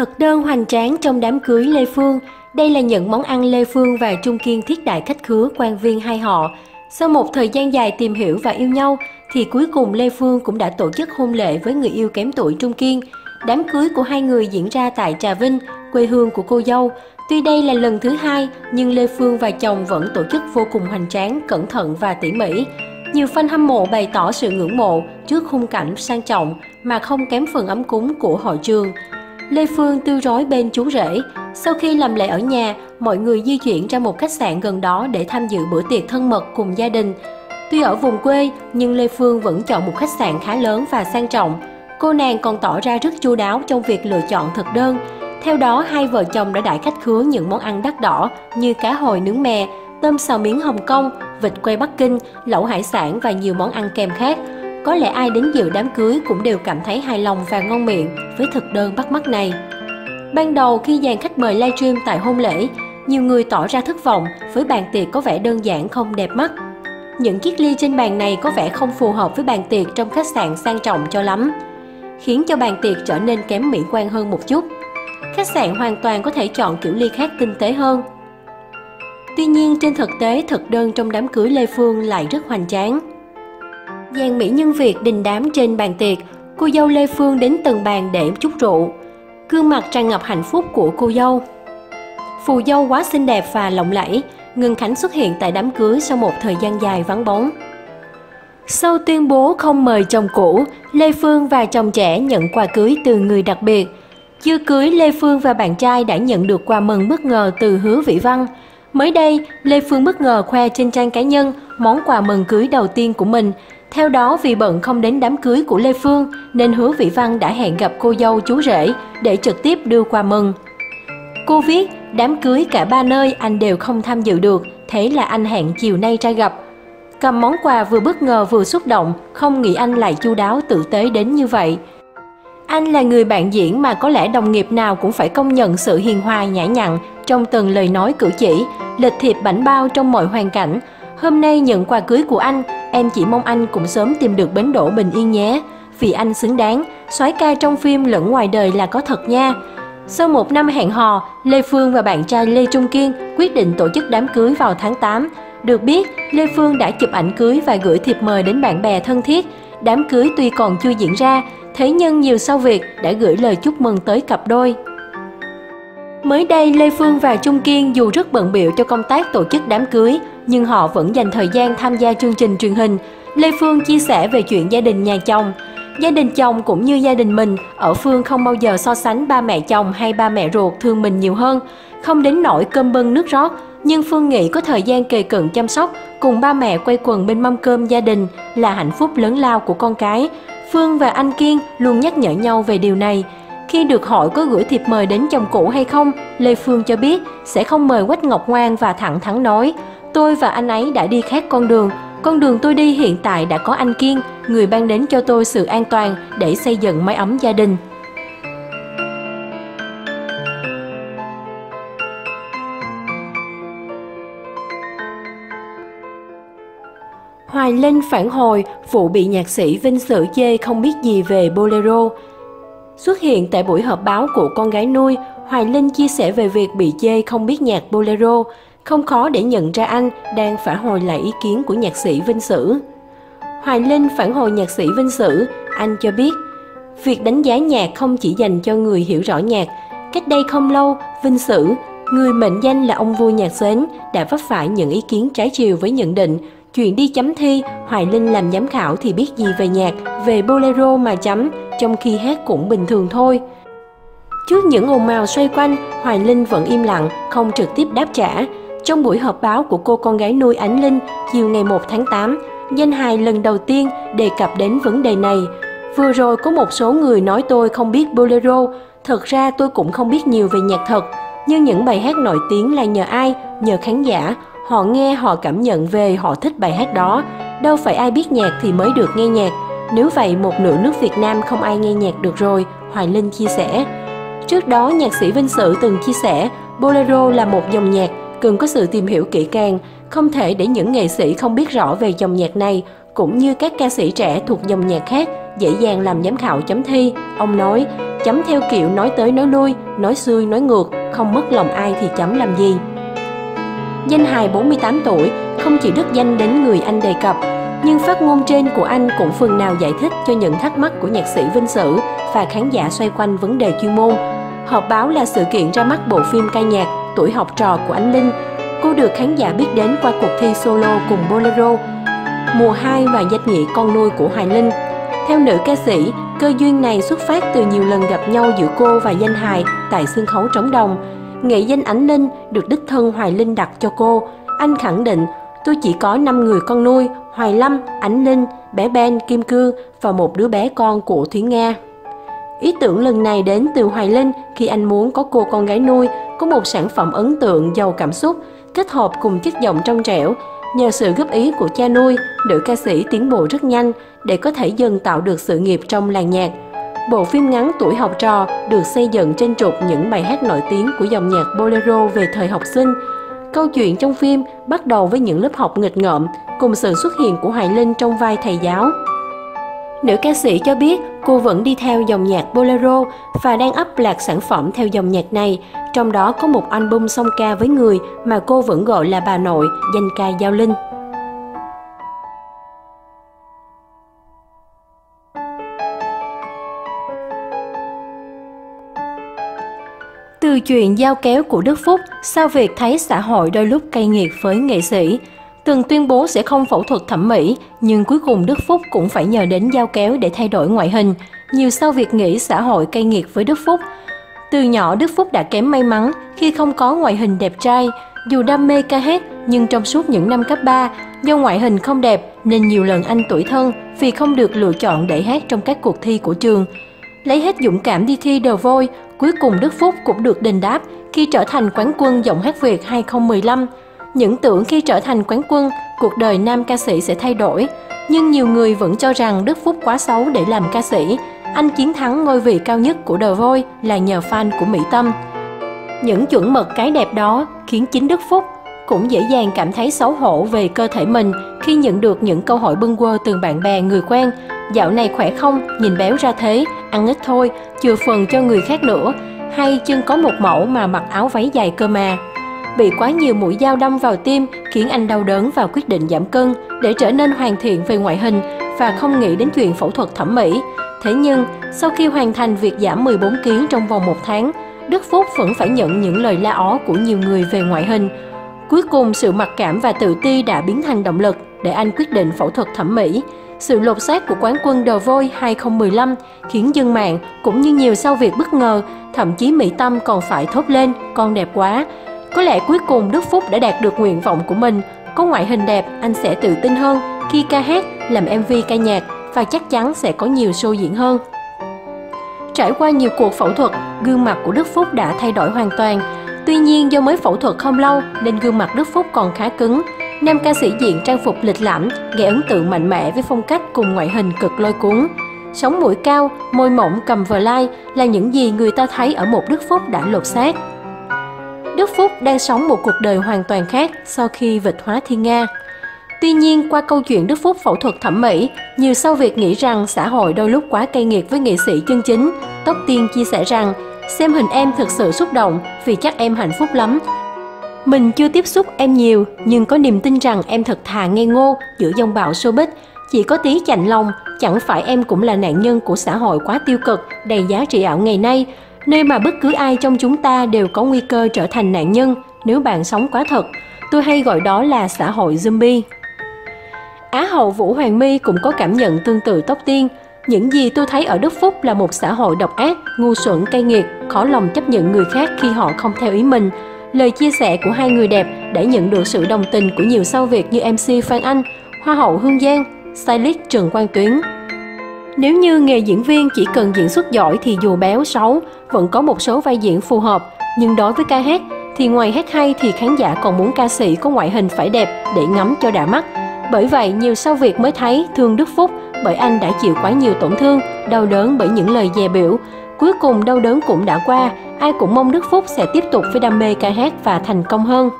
Thực đơn hoành tráng trong đám cưới Lê Phương. Đây là những món ăn Lê Phương và Trung Kiên thiết đãi khách khứa, quan viên hai họ. Sau một thời gian dài tìm hiểu và yêu nhau, thì cuối cùng Lê Phương cũng đã tổ chức hôn lễ với người yêu kém tuổi Trung Kiên. Đám cưới của hai người diễn ra tại Trà Vinh, quê hương của cô dâu. Tuy đây là lần thứ hai, nhưng Lê Phương và chồng vẫn tổ chức vô cùng hoành tráng, cẩn thận và tỉ mỉ. Nhiều fan hâm mộ bày tỏ sự ngưỡng mộ trước khung cảnh sang trọng mà không kém phần ấm cúng của hội trường. Lê Phương tiêu rối bên chú rể. Sau khi làm lễ ở nhà, mọi người di chuyển ra một khách sạn gần đó để tham dự bữa tiệc thân mật cùng gia đình. Tuy ở vùng quê, nhưng Lê Phương vẫn chọn một khách sạn khá lớn và sang trọng. Cô nàng còn tỏ ra rất chu đáo trong việc lựa chọn thực đơn. Theo đó, hai vợ chồng đã đãi khách khứa những món ăn đắt đỏ như cá hồi nướng mè, tôm xào miến Hồng Kông, vịt quay Bắc Kinh, lẩu hải sản và nhiều món ăn kèm khác. Có lẽ ai đến dự đám cưới cũng đều cảm thấy hài lòng và ngon miệng với thực đơn bắt mắt này. Ban đầu khi dàn khách mời livestream tại hôn lễ, nhiều người tỏ ra thất vọng với bàn tiệc có vẻ đơn giản không đẹp mắt. Những chiếc ly trên bàn này có vẻ không phù hợp với bàn tiệc trong khách sạn sang trọng cho lắm, khiến cho bàn tiệc trở nên kém mỹ quan hơn một chút. Khách sạn hoàn toàn có thể chọn kiểu ly khác tinh tế hơn. Tuy nhiên trên thực tế, thực đơn trong đám cưới Lê Phương lại rất hoành tráng. Dàn mỹ nhân Việt đình đám trên bàn tiệc, cô dâu Lê Phương đến từng bàn để chúc rượu. Gương mặt tràn ngập hạnh phúc của cô dâu. Phù dâu quá xinh đẹp và lộng lẫy, Ngân Khánh xuất hiện tại đám cưới sau một thời gian dài vắng bóng. Sau tuyên bố không mời chồng cũ, Lê Phương và chồng trẻ nhận quà cưới từ người đặc biệt. Chưa cưới, Lê Phương và bạn trai đã nhận được quà mừng bất ngờ từ Hứa Vĩ Văn. Mới đây, Lê Phương bất ngờ khoe trên trang cá nhân món quà mừng cưới đầu tiên của mình. Theo đó, vì bận không đến đám cưới của Lê Phương nên Hứa Vĩ Văn đã hẹn gặp cô dâu chú rể để trực tiếp đưa quà mừng. Cô viết, đám cưới cả ba nơi anh đều không tham dự được, thế là anh hẹn chiều nay ra gặp. Cầm món quà vừa bất ngờ vừa xúc động, không nghĩ anh lại chu đáo tử tế đến như vậy. Anh là người bạn diễn mà có lẽ đồng nghiệp nào cũng phải công nhận sự hiền hòa nhã nhặn trong từng lời nói cử chỉ, lịch thiệp bảnh bao trong mọi hoàn cảnh. Hôm nay nhận quà cưới của anh, em chỉ mong anh cũng sớm tìm được bến đỗ bình yên nhé. Vì anh xứng đáng, soái ca trong phim lẫn ngoài đời là có thật nha. Sau một năm hẹn hò, Lê Phương và bạn trai Lê Trung Kiên quyết định tổ chức đám cưới vào tháng 8. Được biết, Lê Phương đã chụp ảnh cưới và gửi thiệp mời đến bạn bè thân thiết. Đám cưới tuy còn chưa diễn ra, thế nhưng nhiều sao Việt đã gửi lời chúc mừng tới cặp đôi. Mới đây, Lê Phương và Trung Kiên dù rất bận bịu cho công tác tổ chức đám cưới, nhưng họ vẫn dành thời gian tham gia chương trình truyền hình. Lê Phương chia sẻ về chuyện gia đình nhà chồng. Gia đình chồng cũng như gia đình mình, ở Phương không bao giờ so sánh ba mẹ chồng hay ba mẹ ruột thương mình nhiều hơn. Không đến nỗi cơm bưng nước rót, nhưng Phương nghĩ có thời gian kề cận chăm sóc, cùng ba mẹ quây quần bên mâm cơm gia đình là hạnh phúc lớn lao của con cái. Phương và anh Kiên luôn nhắc nhở nhau về điều này. Khi được hỏi có gửi thiệp mời đến chồng cũ hay không, Lê Phương cho biết sẽ không mời Quách Ngọc Ngoan và thẳng thắn nói: tôi và anh ấy đã đi khác con đường tôi đi hiện tại đã có anh Kiên, người ban đến cho tôi sự an toàn để xây dựng mái ấm gia đình. Hoài Linh phản hồi vụ bị nhạc sĩ Vinh Sử chê không biết gì về bolero. Xuất hiện tại buổi họp báo của con gái nuôi, Hoài Linh chia sẻ về việc bị chê không biết nhạc bolero. Không khó để nhận ra anh đang phản hồi lại ý kiến của nhạc sĩ Vinh Sử. Hoài Linh phản hồi nhạc sĩ Vinh Sử, anh cho biết, việc đánh giá nhạc không chỉ dành cho người hiểu rõ nhạc. Cách đây không lâu, Vinh Sử, người mệnh danh là ông vua nhạc xến, đã vấp phải những ý kiến trái chiều với nhận định chuyện đi chấm thi, Hoài Linh làm giám khảo thì biết gì về nhạc, về bolero mà chấm, trong khi hát cũng bình thường thôi. Trước những ồn ào xoay quanh, Hoài Linh vẫn im lặng, không trực tiếp đáp trả. Trong buổi họp báo của cô con gái nuôi Ánh Linh, chiều ngày 1 tháng 8, danh hài lần đầu tiên đề cập đến vấn đề này. Vừa rồi có một số người nói tôi không biết bolero, thật ra tôi cũng không biết nhiều về nhạc thật. Nhưng những bài hát nổi tiếng là nhờ ai? Nhờ khán giả. Họ nghe, họ cảm nhận về, họ thích bài hát đó. Đâu phải ai biết nhạc thì mới được nghe nhạc. Nếu vậy, một nửa nước Việt Nam không ai nghe nhạc được rồi, Hoài Linh chia sẻ. Trước đó, nhạc sĩ Vinh Sử từng chia sẻ, bolero là một dòng nhạc cần có sự tìm hiểu kỹ càng, không thể để những nghệ sĩ không biết rõ về dòng nhạc này Cũng như các ca sĩ trẻ thuộc dòng nhạc khác dễ dàng làm giám khảo chấm thi, ông nói chấm theo kiểu nói tới nói lui, nói xuôi nói ngược, không mất lòng ai thì chấm làm gì. Danh hài 48 tuổi không chỉ đích danh đến người anh đề cập, nhưng phát ngôn trên của anh cũng phần nào giải thích cho những thắc mắc của nhạc sĩ Vinh Sử và khán giả xoay quanh vấn đề chuyên môn. Họp báo là sự kiện ra mắt bộ phim ca nhạc Tuổi học trò của Ánh Linh. Cô được khán giả biết đến qua cuộc thi solo cùng Bolero, mùa 2 và danh nghĩa con nuôi của Hoài Linh. Theo nữ ca sĩ, cơ duyên này xuất phát từ nhiều lần gặp nhau giữa cô và danh hài tại sân khấu Trống Đồng. Nghệ danh Ánh Linh được đích thân Hoài Linh đặt cho cô. Anh khẳng định, tôi chỉ có 5 người con nuôi, Hoài Lâm, Ánh Linh, bé Ben Kim Cương và một đứa bé con của Thúy Nga. Ý tưởng lần này đến từ Hoài Linh khi anh muốn có cô con gái nuôi, có một sản phẩm ấn tượng giàu cảm xúc, kết hợp cùng chất giọng trong trẻo. Nhờ sự góp ý của cha nuôi, nữ ca sĩ tiến bộ rất nhanh để có thể dần tạo được sự nghiệp trong làng nhạc. Bộ phim ngắn Tuổi học trò được xây dựng trên trục những bài hát nổi tiếng của dòng nhạc Bolero về thời học sinh. Câu chuyện trong phim bắt đầu với những lớp học nghịch ngợm cùng sự xuất hiện của Hoài Linh trong vai thầy giáo. Nữ ca sĩ cho biết cô vẫn đi theo dòng nhạc Bolero và đang ấp lạc sản phẩm theo dòng nhạc này, trong đó có một album song ca với người mà cô vẫn gọi là bà nội, danh ca Giao Linh. Từ chuyện giao kéo của Đức Phúc, sao Việt thấy xã hội đôi lúc cay nghiệt với nghệ sĩ. Từng tuyên bố sẽ không phẫu thuật thẩm mỹ, nhưng cuối cùng Đức Phúc cũng phải nhờ đến giao kéo để thay đổi ngoại hình. Nhiều sao Việt nghĩ xã hội cay nghiệt với Đức Phúc. Từ nhỏ Đức Phúc đã kém may mắn khi không có ngoại hình đẹp trai. Dù đam mê ca hát, nhưng trong suốt những năm cấp 3, do ngoại hình không đẹp nên nhiều lần anh tủi thân vì không được lựa chọn để hát trong các cuộc thi của trường. Lấy hết dũng cảm đi thi The Voice, cuối cùng Đức Phúc cũng được đền đáp khi trở thành quán quân giọng hát Việt 2015. Những tưởng khi trở thành quán quân, cuộc đời nam ca sĩ sẽ thay đổi. Nhưng nhiều người vẫn cho rằng Đức Phúc quá xấu để làm ca sĩ. Anh chiến thắng ngôi vị cao nhất của The Voice là nhờ fan của Mỹ Tâm. Những chuẩn mực cái đẹp đó khiến chính Đức Phúc cũng dễ dàng cảm thấy xấu hổ về cơ thể mình khi nhận được những câu hỏi bâng quơ từ bạn bè, người quen. Dạo này khỏe không? Nhìn béo ra thế, ăn ít thôi, chừa phần cho người khác nữa. Hay chưng có một mẫu mà mặc áo váy dài cơ mà. Bị quá nhiều mũi dao đâm vào tim khiến anh đau đớn và quyết định giảm cân để trở nên hoàn thiện về ngoại hình và không nghĩ đến chuyện phẫu thuật thẩm mỹ. Thế nhưng, sau khi hoàn thành việc giảm 14 kg trong vòng 1 tháng, Đức Phúc vẫn phải nhận những lời la ó của nhiều người về ngoại hình. Cuối cùng, sự mặc cảm và tự ti đã biến thành động lực để anh quyết định phẫu thuật thẩm mỹ. Sự lột xác của quán quân The Voice 2015 khiến dân mạng cũng như nhiều sao Việt bất ngờ, thậm chí Mỹ Tâm còn phải thốt lên, con đẹp quá. Có lẽ cuối cùng Đức Phúc đã đạt được nguyện vọng của mình. Có ngoại hình đẹp, anh sẽ tự tin hơn khi ca hát, làm MV ca nhạc và chắc chắn sẽ có nhiều show diễn hơn. Trải qua nhiều cuộc phẫu thuật, gương mặt của Đức Phúc đã thay đổi hoàn toàn. Tuy nhiên do mới phẫu thuật không lâu nên gương mặt Đức Phúc còn khá cứng. Nam ca sĩ diện trang phục lịch lãm, gây ấn tượng mạnh mẽ với phong cách cùng ngoại hình cực lôi cuốn. Sống mũi cao, môi mỏng cầm vờ lai là những gì người ta thấy ở một Đức Phúc đã lột xác. Đức Phúc đang sống một cuộc đời hoàn toàn khác sau khi vịt hóa Thiên Nga. Tuy nhiên, qua câu chuyện Đức Phúc phẫu thuật thẩm mỹ, nhiều sao Việt nghĩ rằng xã hội đôi lúc quá cay nghiệt với nghệ sĩ chân chính. Tóc Tiên chia sẻ rằng, xem hình em thực sự xúc động vì chắc em hạnh phúc lắm. Mình chưa tiếp xúc em nhiều, nhưng có niềm tin rằng em thật thà ngây ngô giữa dòng bão showbiz. Chỉ có tí chạnh lòng, chẳng phải em cũng là nạn nhân của xã hội quá tiêu cực, đầy giá trị ảo ngày nay. Nơi mà bất cứ ai trong chúng ta đều có nguy cơ trở thành nạn nhân nếu bạn sống quá thật. Tôi hay gọi đó là xã hội zombie. Á hậu Vũ Hoàng My cũng có cảm nhận tương tự Tóc Tiên. Những gì tôi thấy ở Đức Phúc là một xã hội độc ác, ngu xuẩn, cay nghiệt, khó lòng chấp nhận người khác khi họ không theo ý mình. Lời chia sẻ của hai người đẹp đã nhận được sự đồng tình của nhiều sao Việt như MC Phan Anh, Hoa hậu Hương Giang, stylist Trần Quang Tuyến. Nếu như nghề diễn viên chỉ cần diễn xuất giỏi thì dù béo, xấu, vẫn có một số vai diễn phù hợp. Nhưng đối với ca hát, thì ngoài hát hay thì khán giả còn muốn ca sĩ có ngoại hình phải đẹp để ngắm cho đã mắt. Bởi vậy, nhiều sao Việt mới thấy thương Đức Phúc bởi anh đã chịu quá nhiều tổn thương, đau đớn bởi những lời dè bỉu. Cuối cùng đau đớn cũng đã qua, ai cũng mong Đức Phúc sẽ tiếp tục với đam mê ca hát và thành công hơn.